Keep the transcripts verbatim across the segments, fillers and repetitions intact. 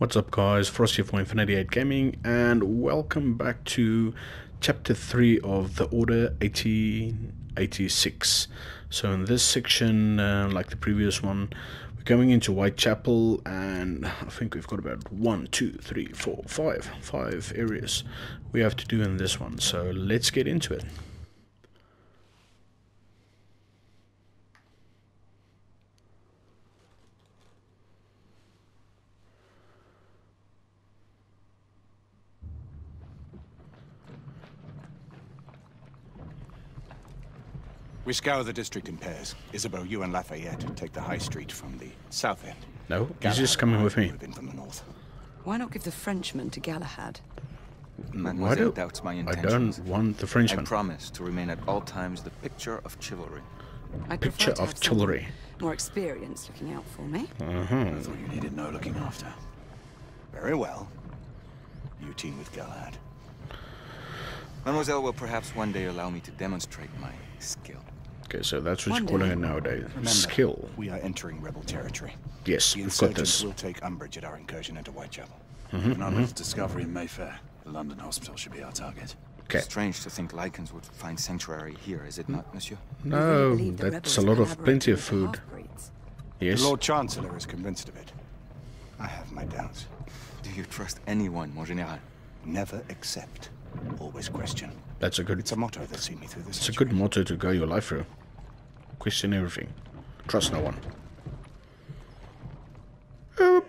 What's up guys, Frosty for Infinity eight Gaming and welcome back to chapter three of The Order eighteen eighty-six. So in this section, uh, like the previous one, we're going into Whitechapel and I think we've got about one, two, three, four, five, five areas we have to do in this one. So let's get into it. We scour the district in pairs. Isabeau, you and Lafayette take the high street from the south end. No, he's just coming with me. From the north. Why not give the Frenchman to Galahad? Mademoiselle doubts my intentions. I don't want the Frenchman. I promise to remain at all times the picture of chivalry. I'd picture of chivalry. More experience looking out for me. Uh-huh. I thought you needed no looking after. Very well. You team with Galahad. Mademoiselle will perhaps one day allow me to demonstrate my skill. Okay, so that's what you're calling it nowadays. Remember, skill. We are entering rebel territory. Yes, the we've got this. Will take umbrage at our incursion into Whitechapel. Mm-hmm, Another mm-hmm. discovery in Mayfair. The London hospital should be our target. Okay. Strange to think Lycans would find sanctuary here, is it not, Monsieur? No, that's a lot of plenty of food. Yes. The Lord Chancellor is convinced of it. I have my doubts. Do you trust anyone, Mon General? Never accept. Always question. That's a good. It's a motto that's seen me through this. It's situation. A good motto to go your life through. Question everything. Trust no one. Oop.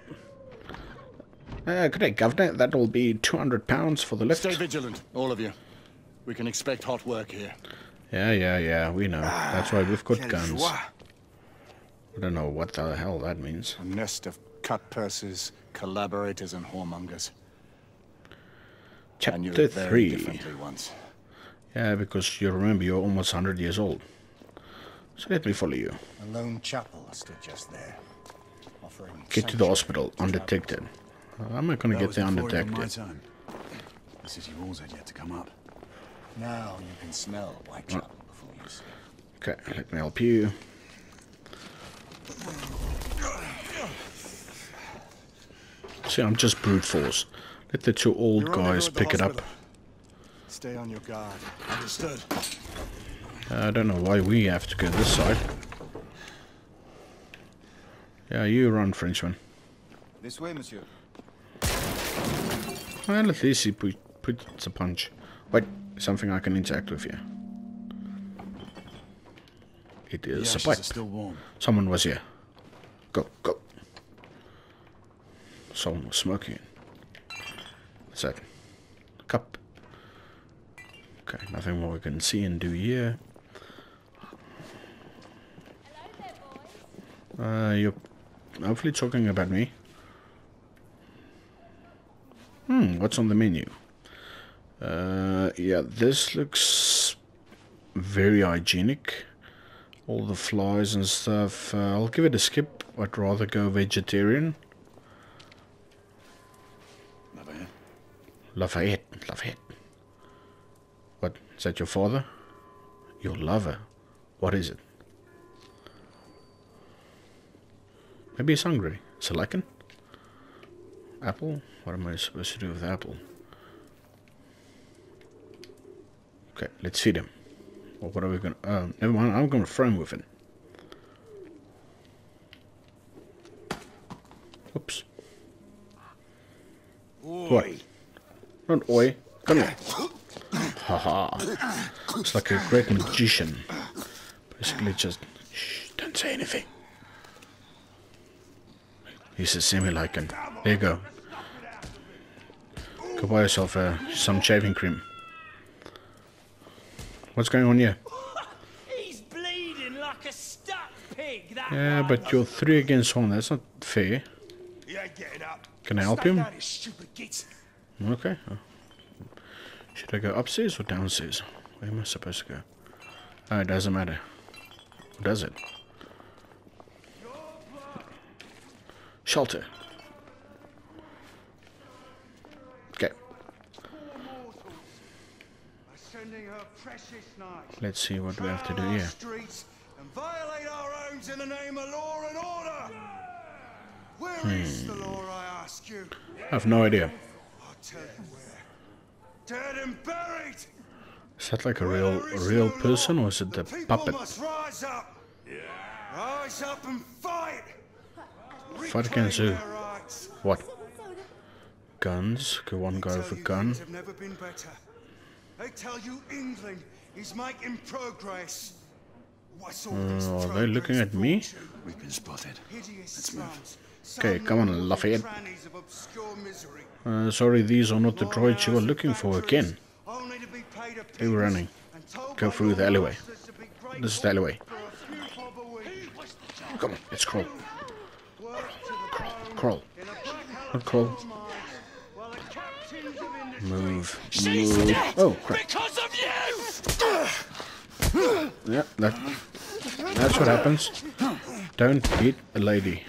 Uh, good day, Governor. That'll be two hundred pounds for the lift. Stay vigilant, all of you. We can expect hot work here. Yeah, yeah, yeah. We know. Ah, that's why we've got guns. Joie. I don't know what the hell that means. A nest of cut purses, collaborators, and whoremongers. Chapter three. Yeah, because you remember you're almost one hundred years old. So let me follow you. A lone chapel stood just there, offering. Get to the hospital undetected. How am I going to get there undetected? The city walls had yet to come up. Now you can smell Whitechapel before you see. Okay, let me help you. See, I'm just brute force. Let the two old guys pick it up. Stay on your guard. Understood. I don't know why we have to go this side. Yeah, you run, Frenchman. This way, Monsieur. Well, at least he put, puts a punch. Wait, something I can interact with here. It is a pipe. Still warm. Someone was here. Go, go. Someone was smoking. That cup. Okay, nothing more we can see and do here. Uh, you're hopefully talking about me. Hmm, what's on the menu? Uh, yeah, this looks very hygienic. All the flies and stuff. Uh, I'll give it a skip. I'd rather go vegetarian. Lafayette, Lafayette. What, is that your father? Your lover? What is it? Maybe he's hungry. Is it lichen? Apple? What am I supposed to do with the apple? Okay, let's feed him. Or what are we gonna... Um, never mind, I'm gonna frame with it. Oops. Oy. What? Not oi. Come here. Haha. -ha. It's like a great magician. Basically just, shh, don't say anything. He's a semi-lichen. There you go. Go buy yourself uh, some shaving cream. What's going on here? He's bleeding like a stuck pig. That yeah, but you're three against one. That's not fair. Can I help him? Okay. Should I go upstairs or downstairs? Where am I supposed to go? Oh, it doesn't matter. Does it? Shelter. Okay. Let's see what we have to do here. Hmm. ask you? I have no idea. I'll tell you where. Dead and buried. Is that like a real, a real person, or is it a puppet? Rise up. Rise up and fight. Fight against who? What? Guns. Go one guy with a gun. They tell you England is making progress. Uh, are they looking at me? We've been spotted. Let's move. Okay, come on, Lafayette. Uh, sorry, these are not the droids you were looking for again. They were running. Go through the alleyway. This is the alleyway. Come on, let's crawl. Crawl, crawl. Not crawl. Move. Move. Oh, crap. Yeah, that, that's what happens. Don't beat a lady.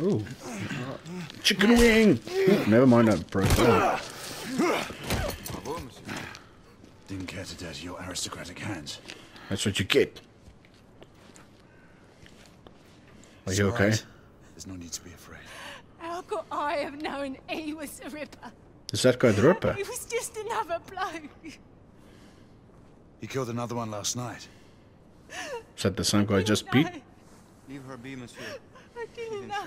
Ooh. Chicken wing! Ooh, never mind, I broke it. Didn't care to dirty your aristocratic hands. That's what you get. Are you okay? There's no need to be afraid. How could I have known he was the Ripper? Is that guy the Ripper? It was just another blow. He killed another one last night. Is that the same guy I just beat? Leave her be, monsieur. I didn't know.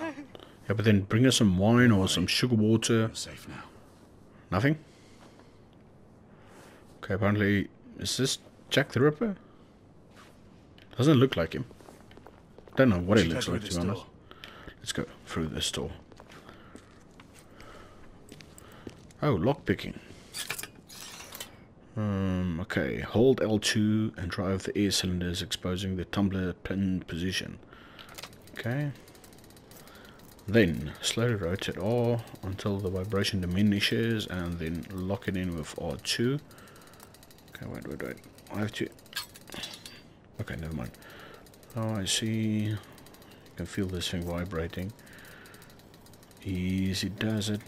Yeah, but then bring her some wine or some sugar water. I'm safe now. Nothing? Okay, apparently... Is this Jack the Ripper? Doesn't look like him. Don't know what he looks like, to be honest. Let's go through this door. Oh, lockpicking. Um, okay, hold L two and drive the air cylinders, exposing the tumbler pin position. Okay. Then, slowly rotate R until the vibration diminishes and then lock it in with R two. Okay, wait, wait, wait. I have to... Okay, never mind. Oh, I see. You can feel this thing vibrating. Easy does it.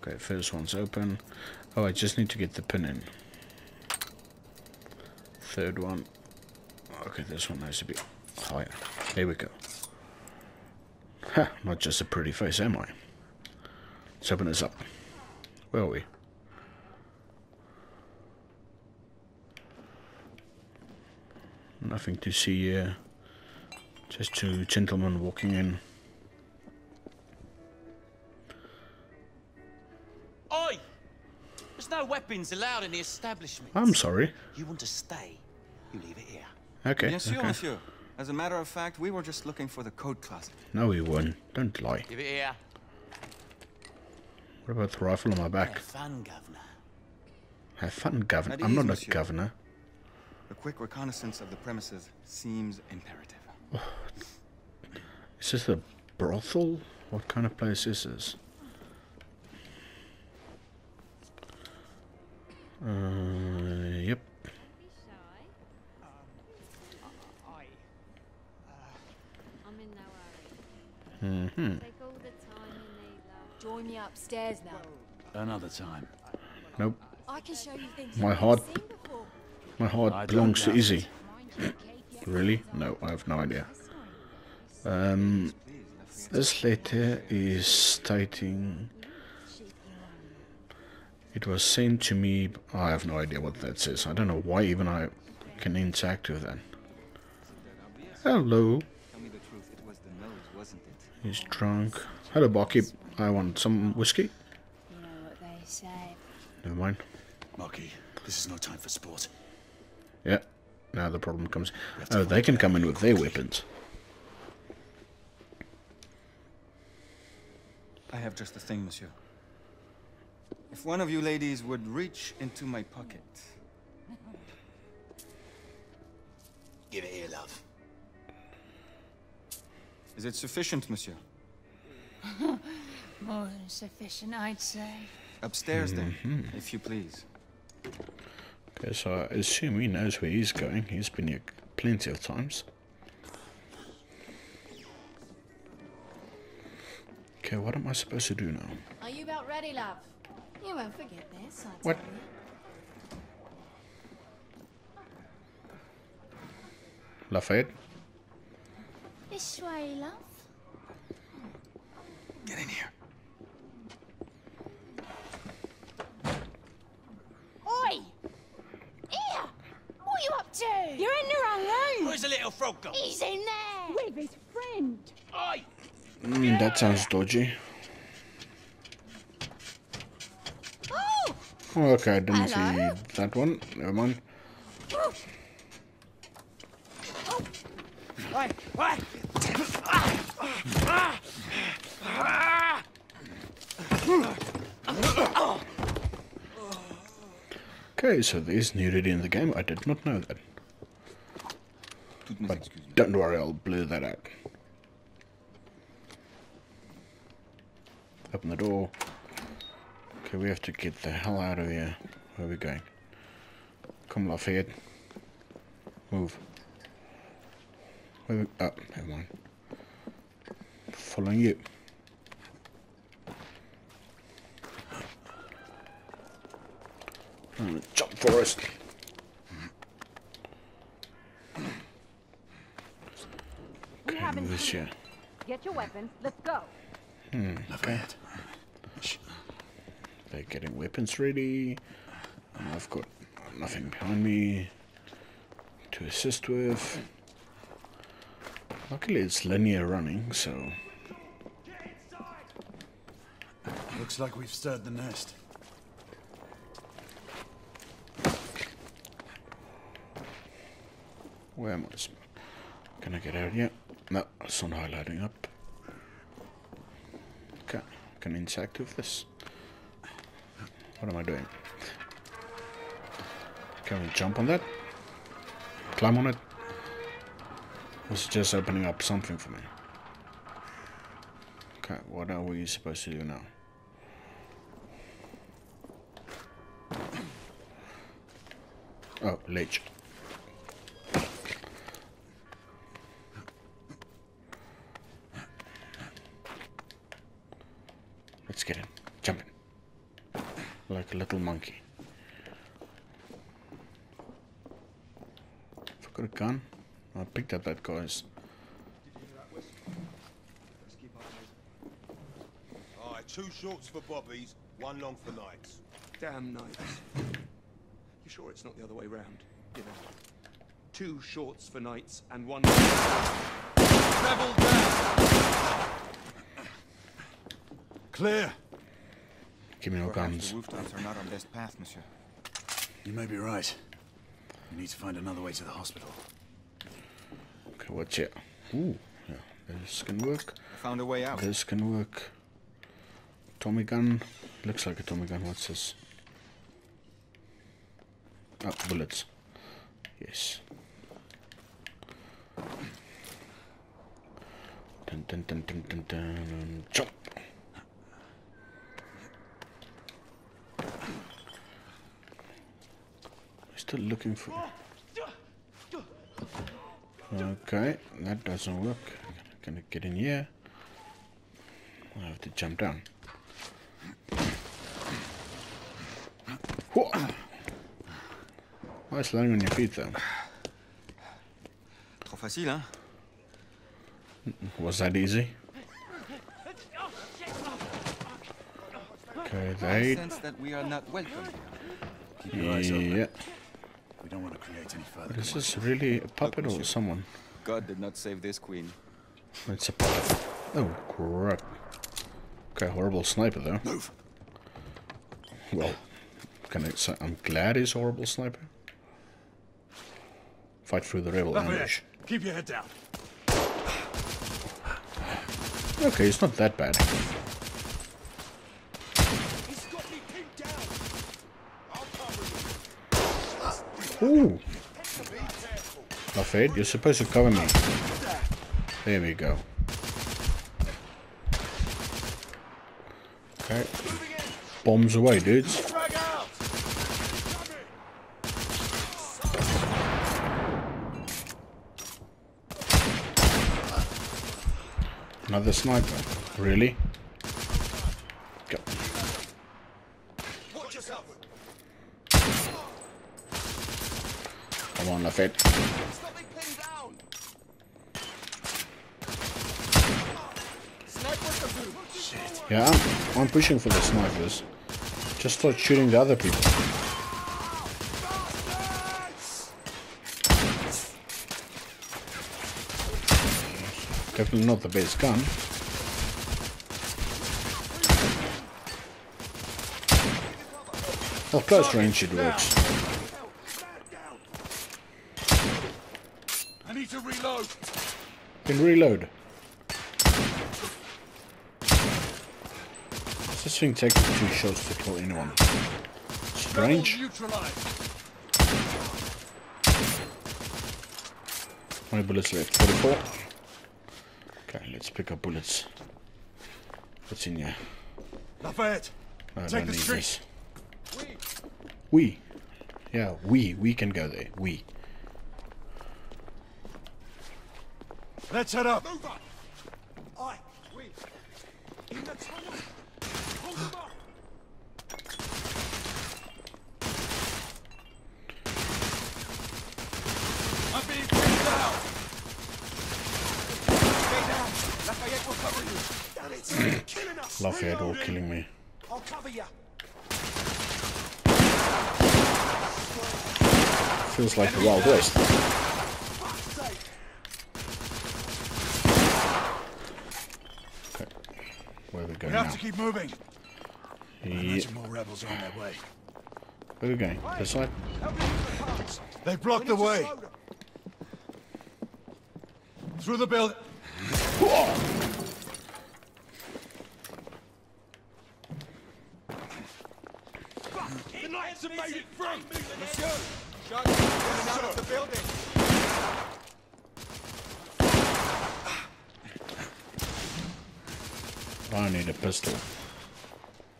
Okay, first one's open. Oh, I just need to get the pin in. Third one. Okay, this one has to be higher. There we go. Ha! Not just a pretty face, am I? Let's open this up. Where are we? Nothing to see here. Just two gentlemen walking in. No weapons allowed in the establishment. I'm sorry. You want to stay, you leave it here. Okay, yes, okay. Monsieur. As a matter of fact, we were just looking for the coat closet. No, we weren't. Don't lie. Give it here. What about the rifle on my back? Have fun, Governor. Have fun, Governor. I'm not Monsieur. A governor. A quick reconnaissance of the premises seems imperative. Is this a brothel? What kind of place is this? Uh, yep. Mm-hmm. Join me upstairs now. Another time. Nope. I can show you things. My heart, my heart belongs to Izzy. Really? No, I have no idea. Um, this letter is stating. It was sent to me. Oh, I have no idea what that says. I don't know why even I can interact with that. Hello. He's drunk. Hello, barkeep. I want some whiskey. You know what they say. Never mind. Marky, this is no time for sport. Yeah. Now the problem comes. Oh, they can come in with their weapons. I have just the thing, monsieur. If one of you ladies would reach into my pocket. Give it here, love. Is it sufficient, monsieur? More than sufficient, I'd say. Upstairs, mm-hmm. Then, if you please. Okay, so I assume he knows where he's going. He's been here plenty of times. Okay, what am I supposed to do now? Are you about ready, love? You won't forget this, I'll what? Tell you. Lafayette? be sorry, love. Get in here. Oi! Here! What are you up to? You're in the wrong room. Where's the little frog gone? He's in there. With his friend. Oi! Mm, that sounds dodgy. Oh! Okay, I didn't Hello? see that one. Never mind. Oh. Oh. Oi! Oi! Okay, so there's nudity in the game. I did not know that. But don't worry, I'll blur that out. Open the door. Okay, we have to get the hell out of here. Where are we going? Come, Lafayette. Move. Where we... Oh, never mind. Following you. Mm, jump forest. We okay, haven't this year. Get your weapons. Let's go. Hmm. Okay. They're getting weapons ready. And I've got nothing behind me to assist with. Luckily, it's linear running, so. Looks like we've stirred the nest. Where am I? Can I get out yet? No, it's not highlighting up. Okay, I can interact with this. What am I doing? Can we jump on that? Climb on it? This is just opening up something for me. Okay, what are we supposed to do now? Oh, ledge. Let's get in. Jump in. Like a little monkey. I've got a gun. I picked up that guy's. Alright, two shorts for Bobbies, one long for Knights. Damn Knights. You sure it's not the other way round? You know. Two shorts for Knights and one. Rebel down! Clear. Give me your guns. The rooftops are not on this path, monsieur. You may be right. We need to find another way to the hospital. Okay, watch it. Ooh, yeah, this can work. Found a way out. This can work. Tommy gun. Looks like a Tommy gun. What's this? Ah, oh, bullets. Yes. Dun, dun, dun, dun, dun, dun. Jump. Still looking for. Okay, that doesn't work. Can I get in here? I have to jump down. Whoa. Why is lying on your feet though? Trop facile, hein? Was that easy? Okay, they. I sense that we are not welcome here. Keep your eyes open. Yeah. We don't want to create any further. This is really a puppet or someone. God did not save this queen. It's a puppet. Oh crap. Okay, horrible sniper though. Move. Well, can I say I'm glad he's a horrible sniper. Fight through the rebel ambush. Keep your head down. Okay, it's not that bad. Ooh! Lafayette, you're supposed to cover me. There we go. Okay. Bombs away, dudes. Another sniper. Really? Go. Come on, Lafayette. Yeah, I'm, I'm pushing for the snipers. Just start shooting the other people. Definitely not the best gun. Well, close range it works. I need to reload. Can reload. This thing takes two shots to kill anyone. Strange. My bullets left. forty-four. Okay, let's pick up bullets. What's in here? Lafayette. No, take the streets. We. Yeah, we. We can go there. We. Let's head up. Move up. I. We. In the tunnel. Hold them up. I'm being pushed down. Stay down. Lafayette will cover you. Damn it. You're killing us. Lafayette will killing me. I'll cover you. Feels like the Wild West. Okay, where are we going now? We have to keep moving. Imagine more rebels on their way. Where are we going? This side? They blocked the way. Through the building. The knights have made it front. Let's go. Shot out of the building. I need a pistol.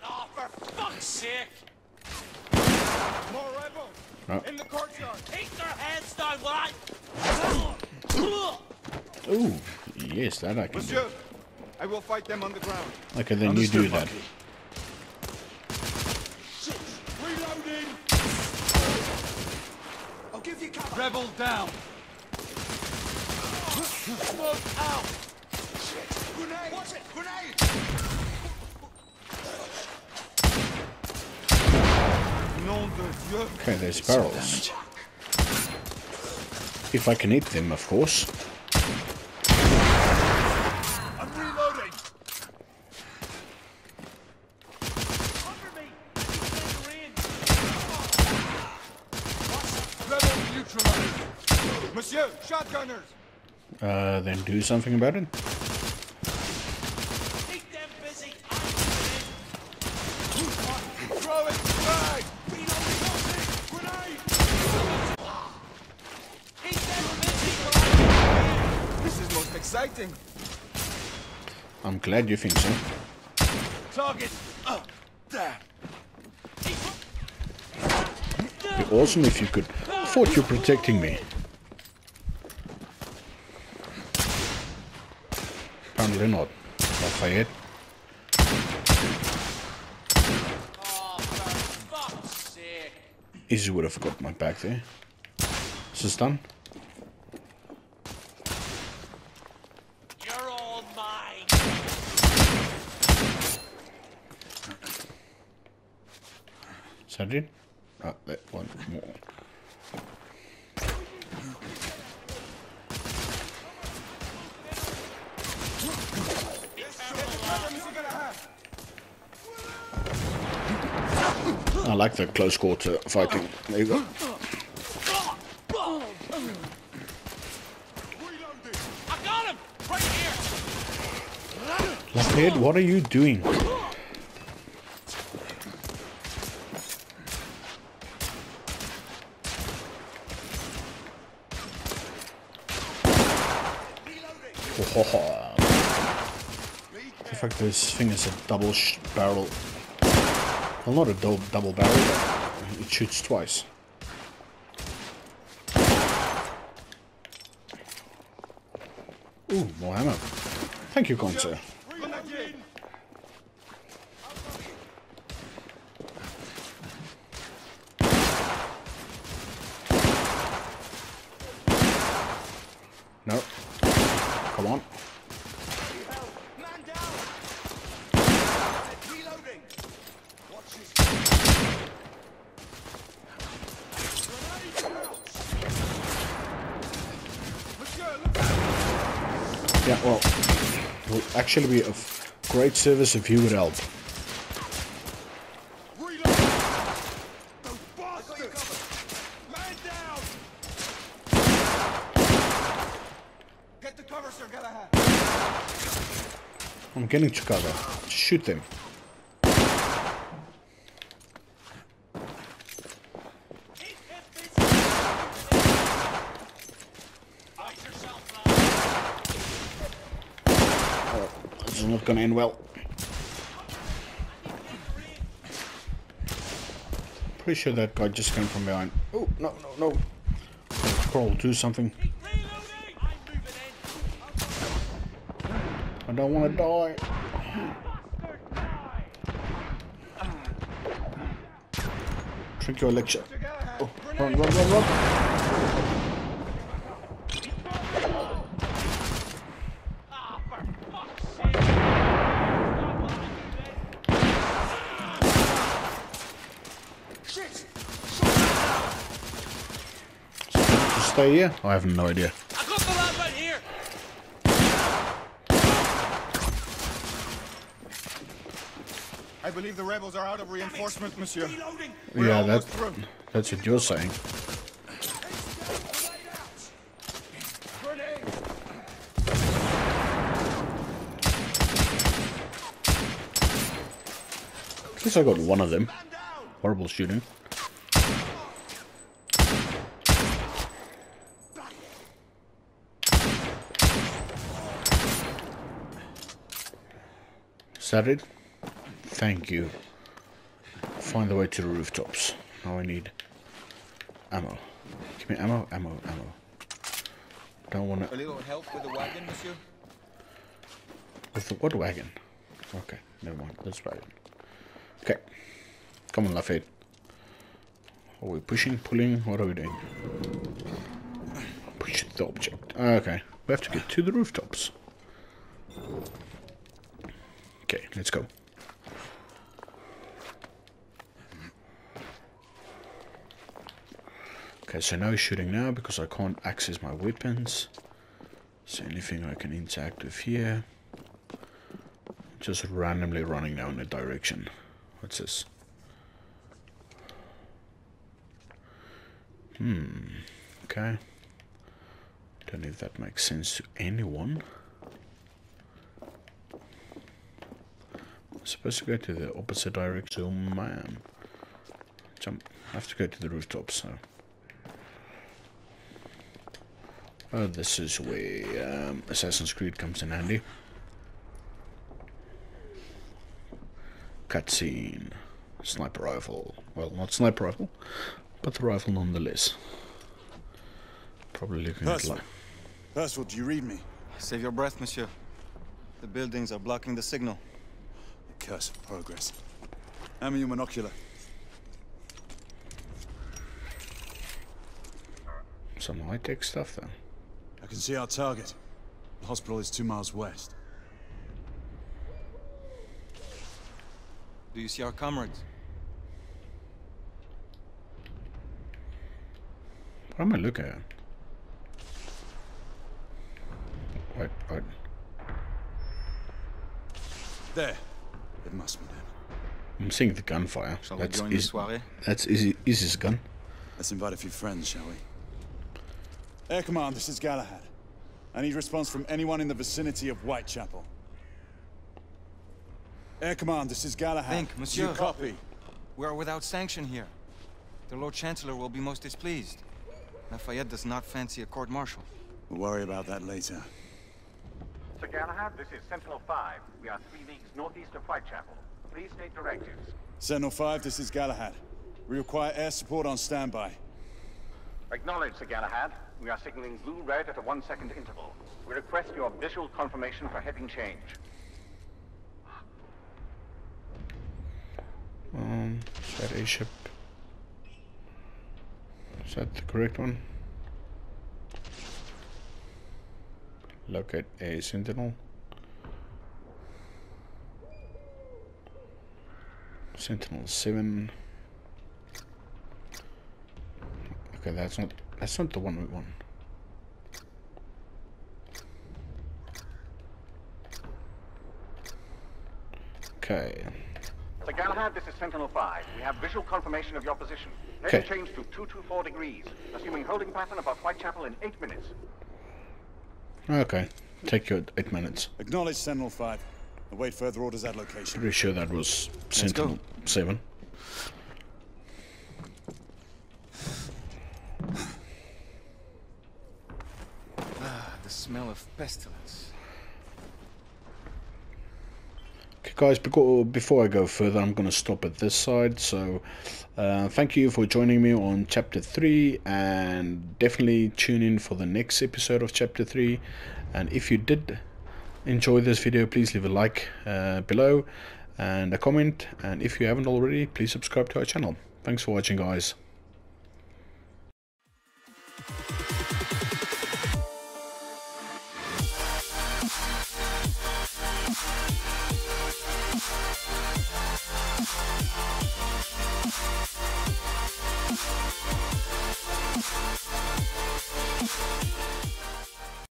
Oh, for fuck's sake! More rebels oh. in the courtyard. Take their heads down, lad. Ooh, yes, that I can Monsieur, do. I will fight them on the ground. Okay, then Understood, you do that. Rebel down. Smoke out. Shit. Grenade. Watch it. Grenade. Okay, there's barrels. If I can hit them, of course. I'm reloading. Under me. Rebel neutralized. Monsieur, shotgunners. Uh, then do something about it. Keep them busy. Throw it back. Grenade. Keep them busy. This is most exciting. I'm glad you think so. Target up there. It'd be awesome if you could. I thought you were protecting me. Apparently not. Lafayette. Oh, for fuck's sake. Easy would have got my back there. Is this done? You're all mine. Is that it? Oh, that one more. I like the close quarter fighting. There you go. I got him right here. Lafayette, what are you doing? In fact, this thing is a double sh barrel. Well, not a do double barrel, but it shoots twice. Ooh, more ammo. Thank you, Conser. No. Come on. Yeah, well, it will actually be a great service if you would help. I'm getting to cover. Shoot them. Oh, this is not gonna end well. Pretty sure that guy just came from behind. Oh, no, no, no. Crawl, do something. I don't want to die. Drink your lecture. Oh, run, run, run, run. Just stay here? I have no idea. I believe the rebels are out of reinforcement, monsieur. We're yeah, that, that's what you're saying. At least I got one of them. Horrible shooting. Is that it? Thank you. Find the way to the rooftops. Now I need ammo. Give me ammo, ammo, ammo. Don't wanna. A little help with the wagon, monsieur? With the what wagon? Okay, never mind. This wagon. Okay. Come on, Lafayette. Are we pushing, pulling? What are we doing? Push the object. Okay. We have to get to the rooftops. Okay, let's go. Okay, so no shooting now because I can't access my weapons. So anything I can interact with here. Just randomly running now in a direction. What's this? Hmm. Okay. Don't know if that makes sense to anyone. I'm supposed to go to the opposite direction. Oh man. Jump. I have to go to the rooftop, so. Oh, this is where um, Assassin's Creed comes in handy. Cutscene. Sniper rifle. Well, not sniper rifle, but the rifle nonetheless. Probably looking at like... That's what, do you read me? Save your breath, monsieur. The buildings are blocking the signal. The curse of progress. I'm a human ocular. Some high-tech stuff, then. I can see our target. The hospital is two miles west. Do you see our comrades? What am I looking at? Wait, wait. There. It must be them. I'm seeing the gunfire. Shall that's we join Iz the soirée? That's Izzy, Izzy's gun. Let's invite a few friends, shall we? Air Command, this is Galahad. I need response from anyone in the vicinity of Whitechapel. Air Command, this is Galahad. Think, monsieur. Do you copy? We are without sanction here. The Lord Chancellor will be most displeased. Lafayette does not fancy a court-martial. We'll worry about that later. Sir Galahad, this is Sentinel five. We are three leagues northeast of Whitechapel. Please state directives. Sentinel five, this is Galahad. We require air support on standby. Acknowledge, Sir Galahad. We are signaling blue-red at a one-second interval. We request your visual confirmation for heading change. Um, is that a ship? Is that the correct one? Look at a Sentinel. Sentinel seven. Okay, that's not... That's not the one we want. Okay. Sir Galahad, this is Sentinel five. We have visual confirmation of your position. Heading okay. change to two two four degrees. Assuming holding pattern above Whitechapel in eight minutes. Okay. Take your eight minutes. Acknowledge Sentinel five. Await further orders at location. Pretty sure that was Sentinel seven. Ah, the smell of pestilence. Okay, guys, before I go further, I'm going to stop at this side. So, uh, thank you for joining me on Chapter three. And definitely tune in for the next episode of Chapter three. And if you did enjoy this video, please leave a like uh, below and a comment, and if you haven't already, please subscribe to our channel. Thanks for watching, guys.